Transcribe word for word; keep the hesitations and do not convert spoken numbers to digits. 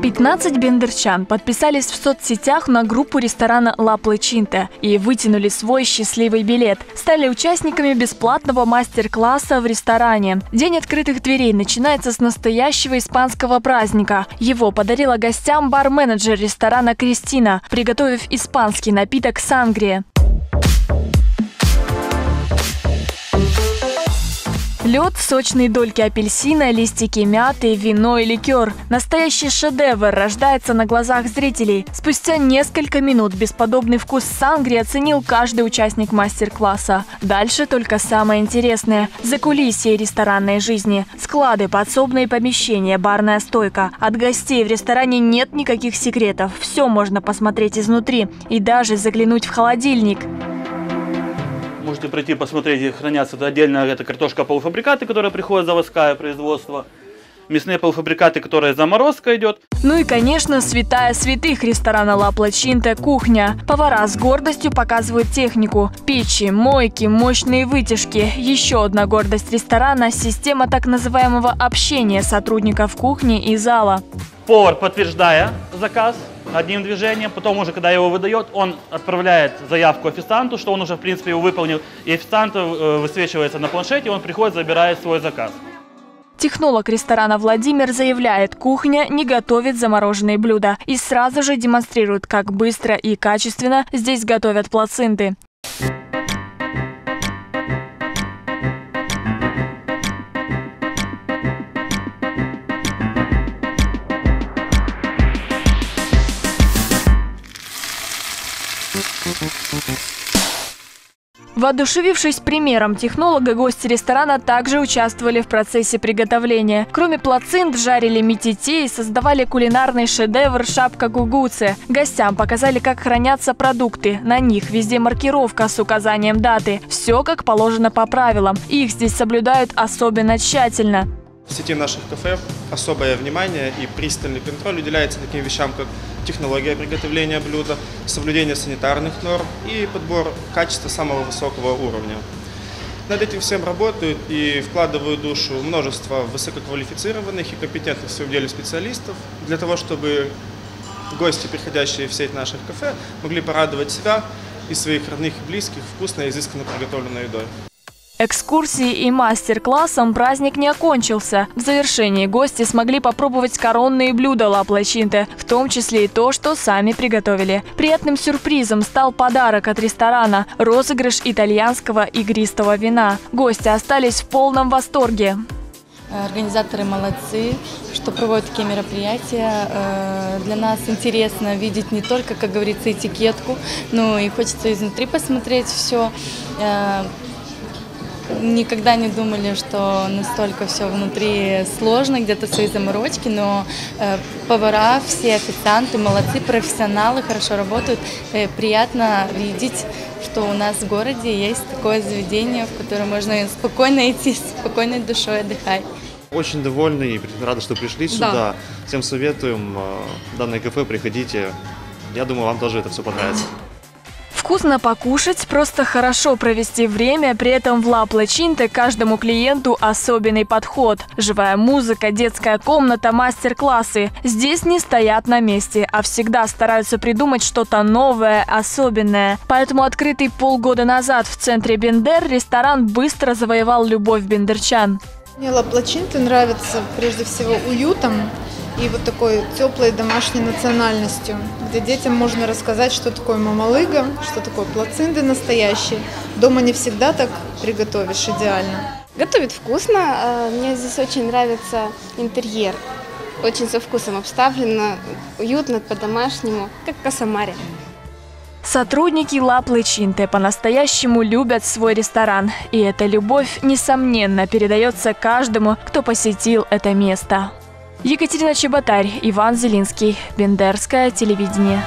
пятнадцать бендерчан подписались в соцсетях на группу ресторана «Ла Плэчинте» и вытянули свой счастливый билет. Стали участниками бесплатного мастер-класса в ресторане. День открытых дверей начинается с настоящего испанского праздника. Его подарила гостям бар-менеджер ресторана Кристина, приготовив испанский напиток «Сангрия». Лед, сочные дольки апельсина, листики мяты, вино и ликер. Настоящий шедевр рождается на глазах зрителей. Спустя несколько минут бесподобный вкус сангрии оценил каждый участник мастер-класса. Дальше только самое интересное. Закулисье ресторанной жизни. Склады, подсобные помещения, барная стойка. От гостей в ресторане нет никаких секретов. Все можно посмотреть изнутри и даже заглянуть в холодильник. Можете прийти посмотреть, и хранятся это отдельно. Это картошка полуфабрикаты, которая приходит заводское производство. Мясные полуфабрикаты, которые заморозка идет. Ну и, конечно, святая святых ресторана «Ла Плэчинте» – кухня. Повара с гордостью показывают технику. Печи, мойки, мощные вытяжки. Еще одна гордость ресторана – система так называемого общения сотрудников кухни и зала. Повар, подтверждая заказ, одним движением, потом уже, когда его выдает, он отправляет заявку официанту, что он уже, в принципе, его выполнил, и официант высвечивается на планшете, он приходит, забирает свой заказ. Технолог ресторана Владимир заявляет, кухня не готовит замороженные блюда и сразу же демонстрирует, как быстро и качественно здесь готовят плаценты. Воодушевившись примером технолога, гости ресторана также участвовали в процессе приготовления. Кроме плацент, жарили митите и создавали кулинарный шедевр «Шапка Гугуце». Гостям показали, как хранятся продукты. На них везде маркировка с указанием даты. Все как положено по правилам. Их здесь соблюдают особенно тщательно. В сети наших кафе особое внимание и пристальный контроль уделяется таким вещам, как технология приготовления блюда, соблюдение санитарных норм и подбор качества самого высокого уровня. Над этим всем работают и вкладывают душу множество высококвалифицированных и компетентных в своем деле специалистов для того, чтобы гости, приходящие в сеть наших кафе, могли порадовать себя и своих родных и близких вкусной и изысканно приготовленной едой. Экскурсией и мастер-классом праздник не окончился. В завершении гости смогли попробовать коронные блюда «Ла Плэчинте», в том числе и то, что сами приготовили. Приятным сюрпризом стал подарок от ресторана – розыгрыш итальянского игристого вина. Гости остались в полном восторге. Организаторы молодцы, что проводят такие мероприятия. Для нас интересно видеть не только, как говорится, этикетку, но и хочется изнутри посмотреть все. Никогда не думали, что настолько все внутри сложно, где-то свои заморочки, но повара, все официанты молодцы, профессионалы, хорошо работают. Приятно видеть, что у нас в городе есть такое заведение, в которое можно спокойно идти, спокойной душой отдыхать. Очень довольны и рады, что пришли сюда. Да. Всем советуем данное кафе, приходите. Я думаю, вам тоже это все понравится. Вкусно покушать, просто хорошо провести время, при этом в «Ла Плэчинте» каждому клиенту особенный подход. Живая музыка, детская комната, мастер-классы. Здесь не стоят на месте, а всегда стараются придумать что-то новое, особенное. Поэтому открытый полгода назад в центре Бендер ресторан быстро завоевал любовь бендерчан. Мне «Ла Плэчинте» нравится прежде всего уютом и вот такой теплой домашней национальностью, где детям можно рассказать, что такое мамалыга, что такое плаценты настоящие. Дома не всегда так приготовишь идеально. Готовит вкусно. Мне здесь очень нравится интерьер. Очень со вкусом обставлено, уютно, по-домашнему, как в Касамаре. Сотрудники «Ла Плэчинте» по-настоящему любят свой ресторан. И эта любовь, несомненно, передается каждому, кто посетил это место. Екатерина Чеботарь, Иван Зелинский, Бендерское телевидение.